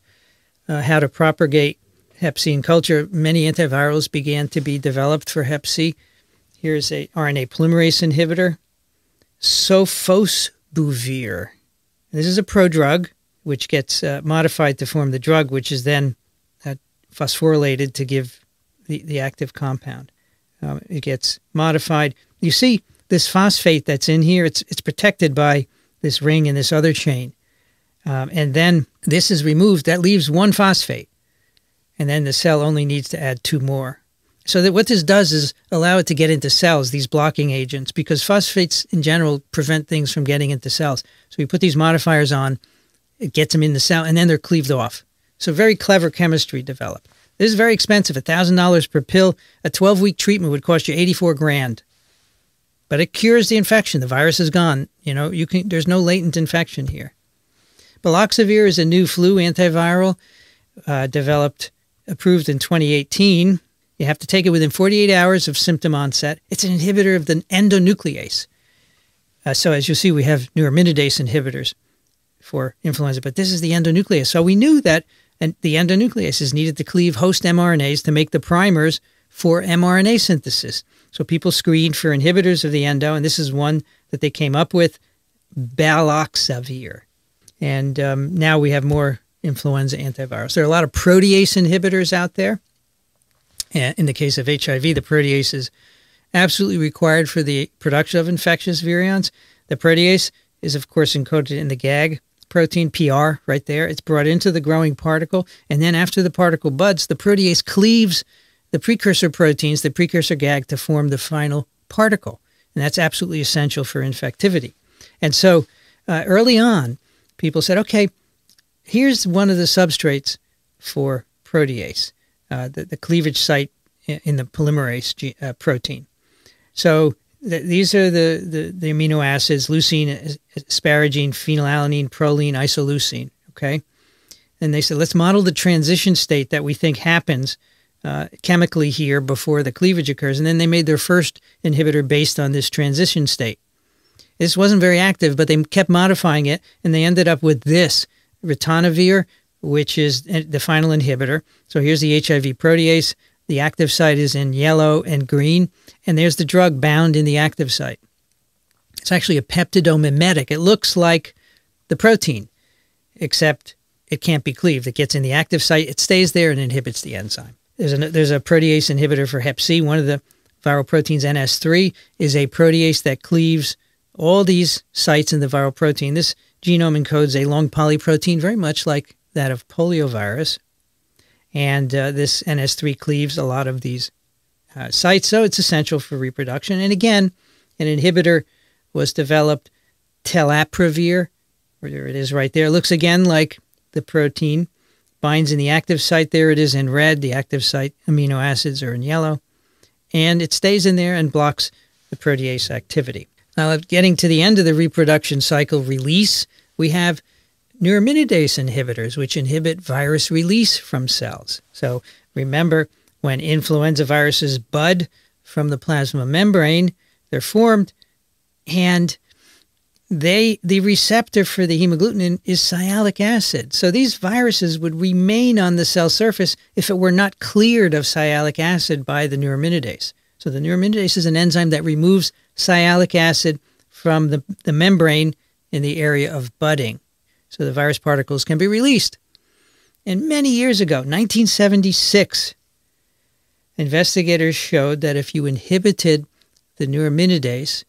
how to propagate hep C in culture, many antivirals began to be developed for hep C. Here's a RNA polymerase inhibitor, sofosbuvir. This is a prodrug, which gets modified to form the drug, which is then phosphorylated to give the active compound. It gets modified. You see this phosphate that's in here, it's protected by this ring and this other chain. And then this is removed. That leaves one phosphate. And then the cell only needs to add two more. So that what this does is allow it to get into cells, these blocking agents, because phosphates in general prevent things from getting into cells. So we put these modifiers on, it gets them in the cell, and then they're cleaved off. So very clever chemistry developed. This is very expensive, $1,000 per pill. A 12-week treatment would cost you $84,000. But it cures the infection. The virus is gone. You know, you can, there's no latent infection here. Baloxavir is a new flu antiviral approved in 2018. You have to take it within 48 hours of symptom onset. It's an inhibitor of the endonuclease. So as you see, we have neuraminidase inhibitors for influenza, but this is the endonuclease. So we knew that the endonuclease is needed to cleave host mRNAs to make the primers for mRNA synthesis. So people screened for inhibitors of the endo, and this is one that they came up with, baloxavir. And now we have more influenza antivirals. There are a lot of protease inhibitors out there. In the case of HIV, the protease is absolutely required for the production of infectious virions. The protease is, of course, encoded in the GAG protein, PR, right there. It's brought into the growing particle. And then after the particle buds, the protease cleaves the precursor proteins, the precursor GAG, to form the final particle. And that's absolutely essential for infectivity. And so early on, people said, okay, here's one of the substrates for protease, the cleavage site in the polymerase protein. So these are the amino acids, leucine, asparagine, phenylalanine, proline, isoleucine, okay? And they said, let's model the transition state that we think happens chemically here before the cleavage occurs. And then they made their first inhibitor based on this transition state. This wasn't very active, but they kept modifying it, and they ended up with this. ritonavir, which is the final inhibitor. So here's the HIV protease. The active site is in yellow and green, and there's the drug bound in the active site. It's actually a peptidomimetic. It looks like the protein, except it can't be cleaved. It gets in the active site. It stays there and inhibits the enzyme. There's a protease inhibitor for hep C. One of the viral proteins, NS3, is a protease that cleaves all these sites in the viral protein. This genome encodes a long polyprotein, very much like that of poliovirus. And this NS3 cleaves a lot of these sites, so it's essential for reproduction. And again, an inhibitor was developed, telaprevir, where it is right there. It looks again like the protein, binds in the active site. There it is in red. The active site amino acids are in yellow. And it stays in there and blocks the protease activity. Now, getting to the end of the reproduction cycle release, we have neuraminidase inhibitors, which inhibit virus release from cells. So remember, when influenza viruses bud from the plasma membrane, they're formed, and the receptor for the hemagglutinin is sialic acid. So these viruses would remain on the cell surface if it were not cleared of sialic acid by the neuraminidase. So the neuraminidase is an enzyme that removes sialic acid from the membrane in the area of budding, so the virus particles can be released. And many years ago, 1976, investigators showed that if you inhibited the neuraminidase,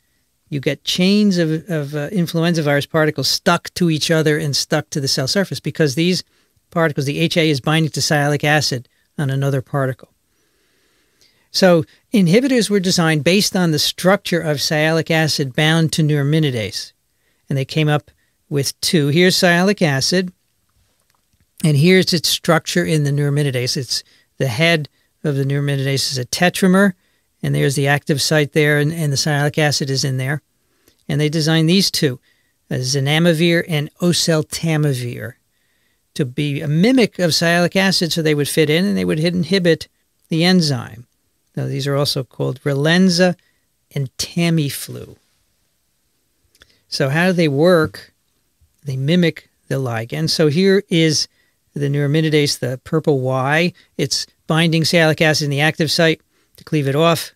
you get chains of influenza virus particles stuck to each other and stuck to the cell surface, because these particles, the HA is binding to sialic acid on another particle. So inhibitors were designed based on the structure of sialic acid bound to neuraminidase. And they came up with two. Here's sialic acid, and here's its structure in the neuraminidase. It's the head of the neuraminidase is a tetramer, and there's the active site there, and the sialic acid is in there. And they designed these two, zanamivir and oseltamivir, to be a mimic of sialic acid, so they would fit in and they would inhibit the enzyme. Now, these are also called Relenza and Tamiflu. So how do they work? They mimic the ligand. So here is the neuraminidase, the purple Y. It's binding sialic acid in the active site to cleave it off.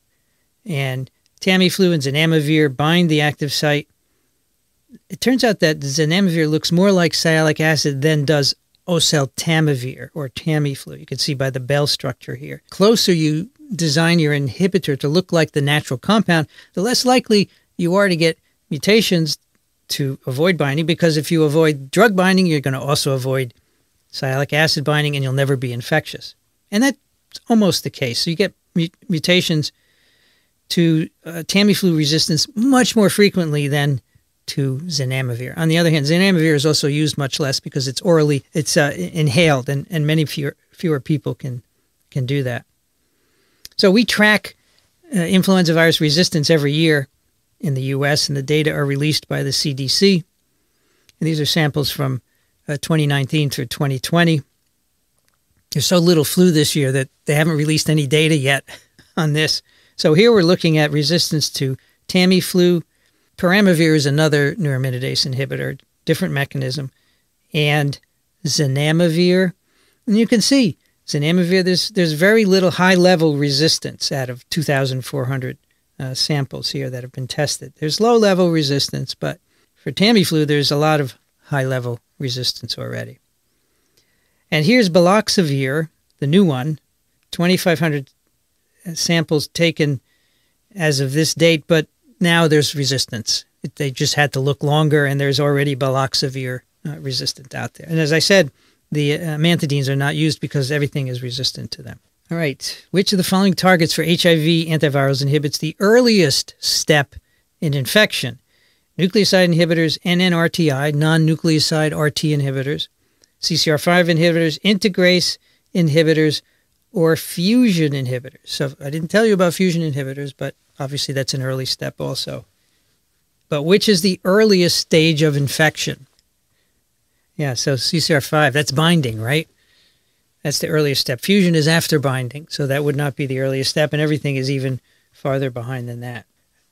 And Tamiflu and zanamivir bind the active site. It turns out that zanamivir looks more like sialic acid than does oseltamivir or Tamiflu. You can see by the bell structure here. Closer you design your inhibitor to look like the natural compound, the less likely you are to get mutations to avoid binding, because if you avoid drug binding, you're going to also avoid sialic acid binding, and you'll never be infectious. And that's almost the case. So you get mutations to Tamiflu resistance much more frequently than to zanamivir. On the other hand, zanamivir is also used much less because it's orally, it's inhaled, and many fewer people can do that. So we track influenza virus resistance every year in the U.S., and the data are released by the CDC. And these are samples from 2019 through 2020. There's so little flu this year that they haven't released any data yet on this. So here we're looking at resistance to Tamiflu. Peramivir is another neuraminidase inhibitor, different mechanism, and zanamivir. And you can see zanamivir, there's very little high-level resistance out of 2,400 samples here that have been tested. There's low-level resistance, but for Tamiflu, there's a lot of high-level resistance already. And here's baloxavir, the new one, 2,500 samples taken as of this date, but now there's resistance. They just had to look longer, and there's already baloxavir resistant out there. And as I said, the amantadines are not used because everything is resistant to them. All right. Which of the following targets for HIV antivirals inhibits the earliest step in infection? Nucleoside inhibitors, NNRTI, non-nucleoside RT inhibitors, CCR5 inhibitors, integrase inhibitors, or fusion inhibitors. So I didn't tell you about fusion inhibitors, but obviously that's an early step also. But which is the earliest stage of infection? Yeah, so CCR5, that's binding, right? That's the earliest step. Fusion is after binding, so that would not be the earliest step, and everything is even farther behind than that.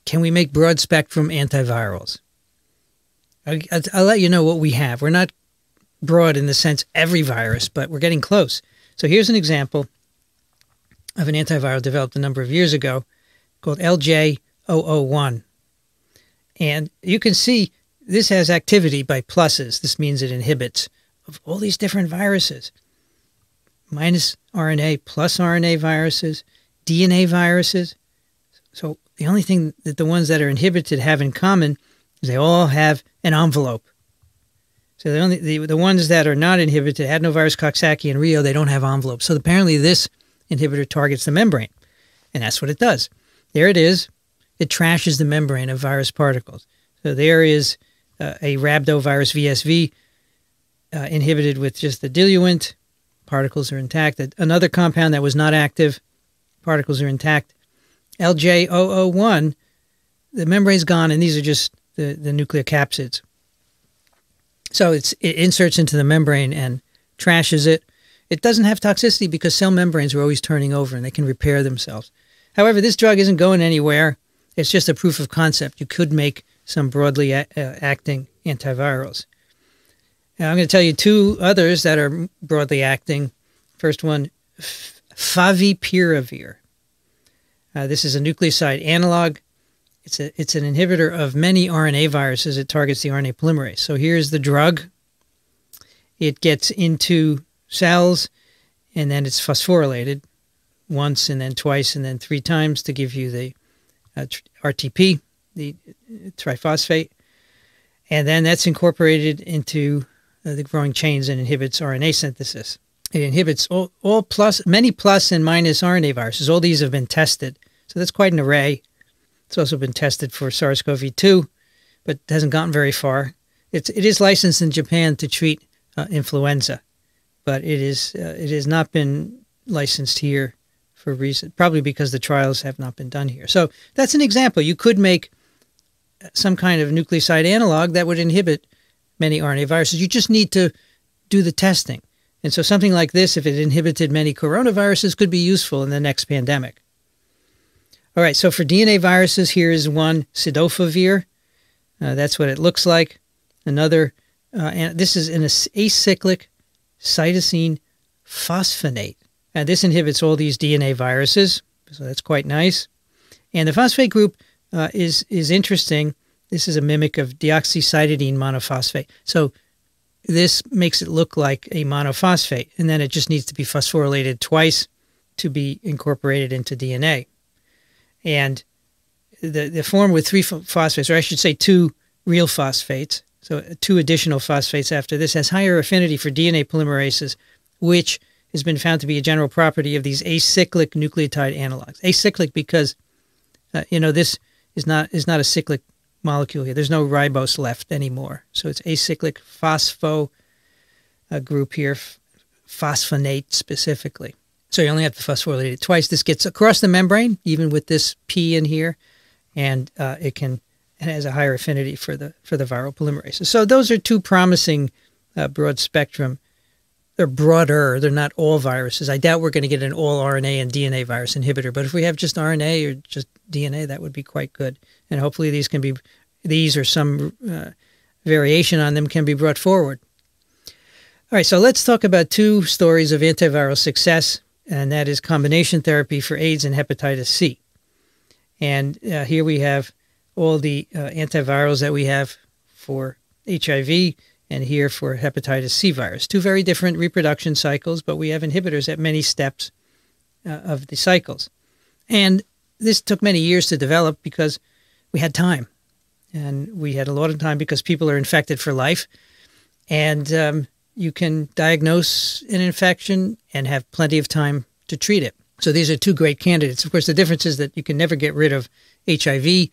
Can we make broad-spectrum antivirals? I'll let you know what we have. We're not broad in the sense every virus, but we're getting close. So here's an example of an antiviral developed a number of years ago called LJ001. And you can see this has activity by pluses. This means it inhibits of all these different viruses. Minus RNA, plus RNA viruses, DNA viruses. So the only thing that the ones that are inhibited have in common is they all have an envelope. So the ones that are not inhibited, adenovirus, Coxsackie, and Rio, they don't have envelopes. So apparently this inhibitor targets the membrane, and that's what it does. There it is. It trashes the membrane of virus particles. So there is a rhabdovirus VSV inhibited with just the diluent. Particles are intact. Another compound that was not active, particles are intact. LJ001, the membrane's gone, and these are just the nuclear capsids. So it inserts into the membrane and trashes it. It doesn't have toxicity because cell membranes are always turning over and they can repair themselves. However, this drug isn't going anywhere. It's just a proof of concept. You could make some broadly acting antivirals. Now, I'm going to tell you two others that are broadly acting. First one, favipiravir. This is a nucleoside analog. It's an inhibitor of many RNA viruses. It targets the RNA polymerase. So here's the drug. It gets into cells, and then it's phosphorylated once, and then twice, and then three times to give you the RTP, the triphosphate. And then that's incorporated into the growing chains and inhibits RNA synthesis. It inhibits many plus and minus RNA viruses. All these have been tested. So that's quite an array. It's also been tested for SARS-CoV-2, but hasn't gotten very far. It is licensed in Japan to treat influenza, but it has not been licensed here for a reason, probably because the trials have not been done here. So that's an example. You could make some kind of nucleoside analog that would inhibit many RNA viruses. You just need to do the testing. And so something like this, if it inhibited many coronaviruses, could be useful in the next pandemic. All right, so for DNA viruses, here is one, acyclovir. That's what it looks like. Another, and this is an acyclic cytosine phosphonate. And this inhibits all these DNA viruses, so that's quite nice. And the phosphate group is interesting. This is a mimic of deoxycytidine monophosphate. So this makes it look like a monophosphate, and then it just needs to be phosphorylated twice to be incorporated into DNA. And the form with three phosphates, or I should say two real phosphates, so two additional phosphates after this, has higher affinity for DNA polymerases, which has been found to be a general property of these acyclic nucleotide analogs. Acyclic because, this is not a cyclic molecule here. There's no ribose left anymore. So it's acyclic phospho group here, phosphonate specifically. So you only have to phosphorylate it twice. This gets across the membrane, even with this P in here, and it has a higher affinity for the viral polymerases. So those are two promising broad spectrum. They're broader. They're not all viruses. I doubt we're going to get an all RNA and DNA virus inhibitor, but if we have just RNA or just DNA, that would be quite good. And hopefully these can be, these or some variation on them can be brought forward. All right, so let's talk about two stories of antiviral success, and that is combination therapy for AIDS and hepatitis C. And here we have all the antivirals that we have for HIV and here for hepatitis C virus. Two very different reproduction cycles, but we have inhibitors at many steps of the cycles. And this took many years to develop because we had time. And we had a lot of time because people are infected for life. And you can diagnose an infection and have plenty of time to treat it. So these are two great candidates. Of course, the difference is that you can never get rid of HIV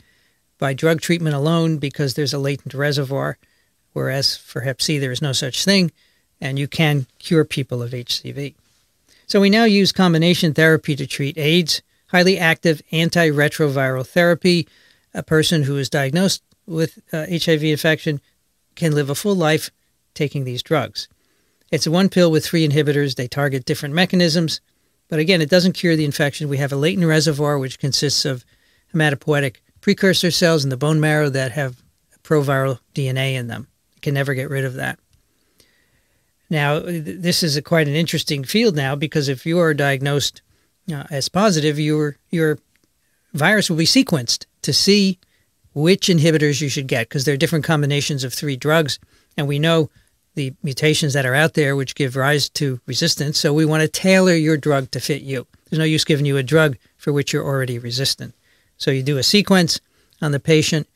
by drug treatment alone because there's a latent reservoir, whereas for hep C, there is no such thing, and you can cure people of HCV. So we now use combination therapy to treat AIDS, highly active antiretroviral therapy. A person who is diagnosed with HIV infection can live a full life taking these drugs. It's one pill with three inhibitors. They target different mechanisms, but again, it doesn't cure the infection. We have a latent reservoir, which consists of hematopoietic precursor cells in the bone marrow that have proviral DNA in them. Can never get rid of that. Now, this is quite an interesting field now, because if you are diagnosed as positive, your virus will be sequenced to see which inhibitors you should get, because there are different combinations of 3 drugs, and we know the mutations that are out there which give rise to resistance, so we want to tailor your drug to fit you. There's no use giving you a drug for which you're already resistant. So you do a sequence on the patient,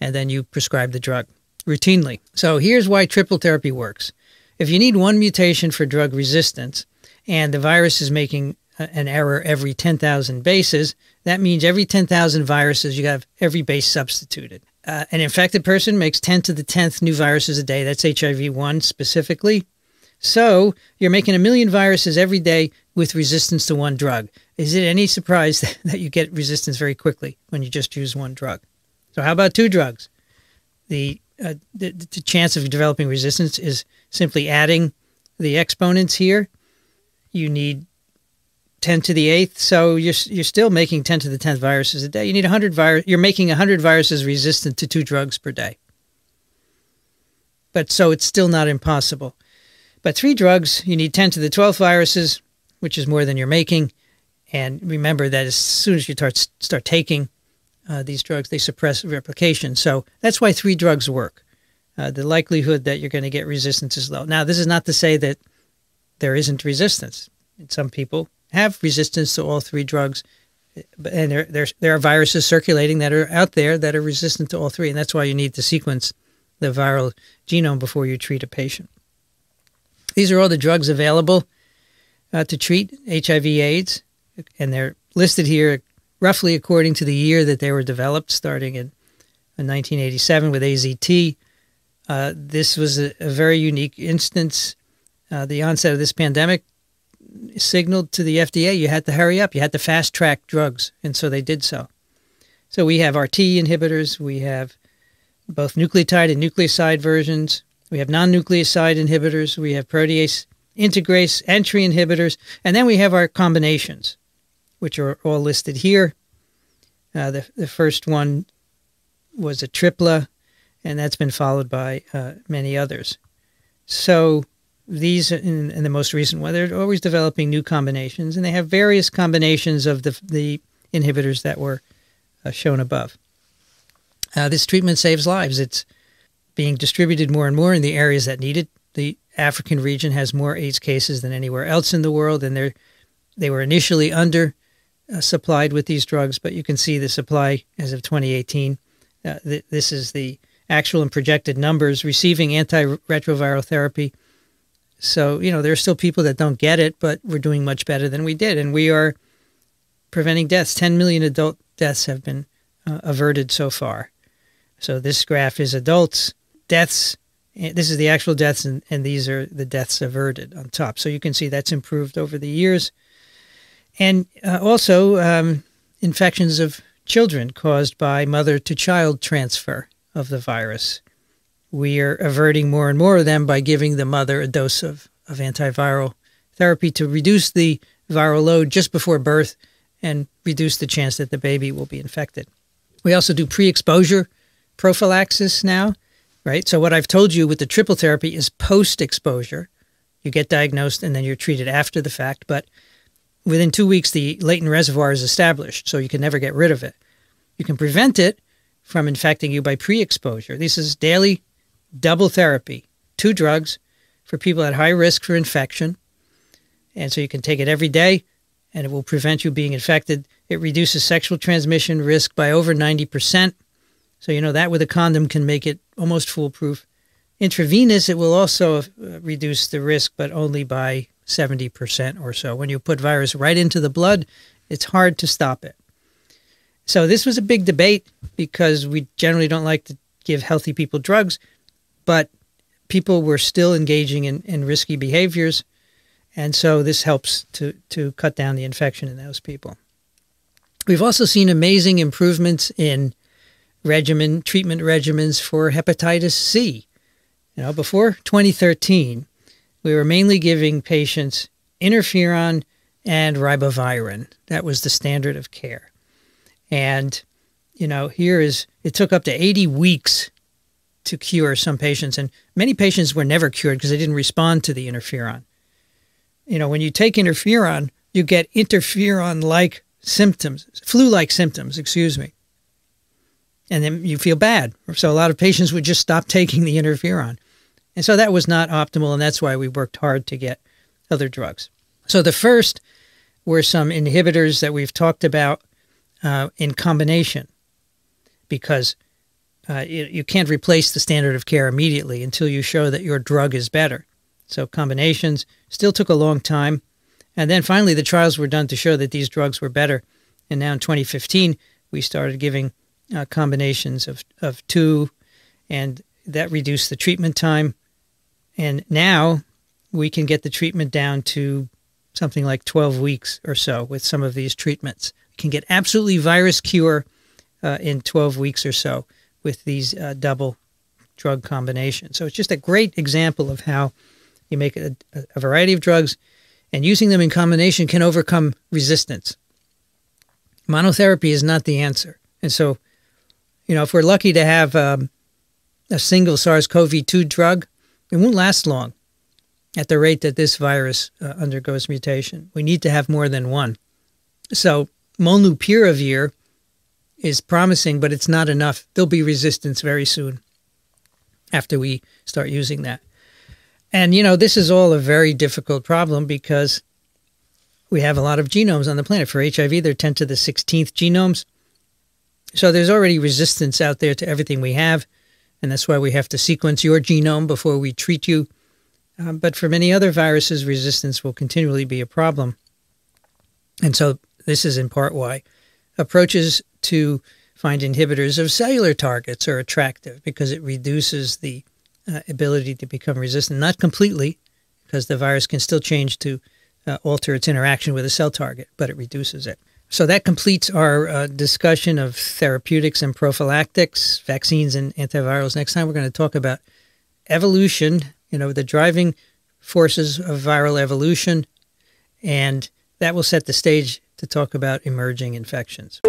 and then you prescribe the drug routinely. So here's why triple therapy works. If you need 1 mutation for drug resistance, and the virus is making an error every 10,000 bases, that means every 10,000 viruses you have every base substituted. An infected person makes 10 to the 10th new viruses a day. That's HIV-1 specifically. So you're making 1 million viruses every day with resistance to 1 drug. Is it any surprise that you get resistance very quickly when you just use 1 drug? So how about 2 drugs? The chance of developing resistance is simply adding the exponents here. You need 10 to the 8th, so you're still making 10 to the 10th viruses a day. You need 100 viruses. You're making 100 viruses resistant to 2 drugs per day. But so it's still not impossible. But 3 drugs, you need 10 to the 12th viruses, which is more than you're making. And remember that as soon as you start taking these drugs, they suppress replication. So that's why 3 drugs work. The likelihood that you're going to get resistance is low. Now, this is not to say that there isn't resistance. In some people have resistance to all 3 drugs, and there are viruses circulating that are out there that are resistant to all 3, and that's why you need to sequence the viral genome before you treat a patient. These are all the drugs available to treat HIV/AIDS, and they're listed here roughly according to the year that they were developed, starting in 1987 with AZT. This was a very unique instance. The onset of this pandemic signaled to the FDA you had to hurry up, you had to fast-track drugs, and so they did so. So we have RT inhibitors, we have both nucleotide and nucleoside versions, we have non-nucleoside inhibitors, we have protease, integrase, entry inhibitors, and then we have our combinations, which are all listed here. The first one was a tripla, and that's been followed by many others. So these, in the most recent one, they're always developing new combinations, and they have various combinations of the inhibitors that were shown above. This treatment saves lives. It's being distributed more and more in the areas that need it. The African region has more AIDS cases than anywhere else in the world, and they were initially under-supplied with these drugs, but you can see the supply as of 2018. This is the actual and projected numbers receiving antiretroviral therapy. So, you know, there are still people that don't get it, but we're doing much better than we did. And we are preventing deaths. 10 million adult deaths have been averted so far. So this graph is adults, deaths. This is the actual deaths, and these are the deaths averted on top. So you can see that's improved over the years. And also infections of children caused by mother-to-child transfer of the virus. We are averting more and more of them by giving the mother a dose of antiviral therapy to reduce the viral load just before birth and reduce the chance that the baby will be infected. We also do pre-exposure prophylaxis now, right? So what I've told you with the triple therapy is post-exposure. You get diagnosed and then you're treated after the fact, but within 2 weeks, the latent reservoir is established, so you can never get rid of it. You can prevent it from infecting you by pre-exposure. This is daily double therapy, 2 drugs for people at high risk for infection. And so you can take it every day, and it will prevent you being infected. It reduces sexual transmission risk by over 90%. So you know that with a condom can make it almost foolproof. Intravenous, it will also reduce the risk, but only by 70% or so. When you put virus right into the blood, it's hard to stop it. So this was a big debate because we generally don't like to give healthy people drugs, but people were still engaging in risky behaviors, and so this helps to cut down the infection in those people. We've also seen amazing improvements in treatment regimens for hepatitis C. You know, before 2013, we were mainly giving patients interferon and ribavirin. That was the standard of care. And, you know, here is, it took up to 80 weeks to cure some patients. And many patients were never cured because they didn't respond to the interferon. You know, when you take interferon, you get interferon-like symptoms, flu-like symptoms, excuse me. And then you feel bad. So a lot of patients would just stop taking the interferon. And so that was not optimal, and that's why we worked hard to get other drugs. So the first were some inhibitors that we've talked about in combination, because you can't replace the standard of care immediately until you show that your drug is better. So combinations still took a long time. And then finally, the trials were done to show that these drugs were better. And now in 2015, we started giving combinations of two, and that reduced the treatment time. And now we can get the treatment down to something like 12 weeks or so with some of these treatments. We can get absolutely virus cure in 12 weeks or so with these double drug combinations. So it's just a great example of how you make a variety of drugs, and using them in combination can overcome resistance. Monotherapy is not the answer. And so, you know, if we're lucky to have a single SARS-CoV-2 drug, it won't last long at the rate that this virus undergoes mutation. We need to have more than one. So Molnupiravir is promising, but it's not enough. There'll be resistance very soon after we start using that. And, you know, this is all a very difficult problem because we have a lot of genomes on the planet. For HIV, there are 10 to the 16th genomes. So there's already resistance out there to everything we have. And that's why we have to sequence your genome before we treat you. But for many other viruses, resistance will continually be a problem. And so this is in part why approaches to find inhibitors of cellular targets are attractive, because it reduces the ability to become resistant, not completely, because the virus can still change to alter its interaction with a cell target, but it reduces it. So that completes our discussion of therapeutics and prophylactics, vaccines and antivirals. Next time, we're going to talk about evolution, you know, the driving forces of viral evolution, and that will set the stage to talk about emerging infections.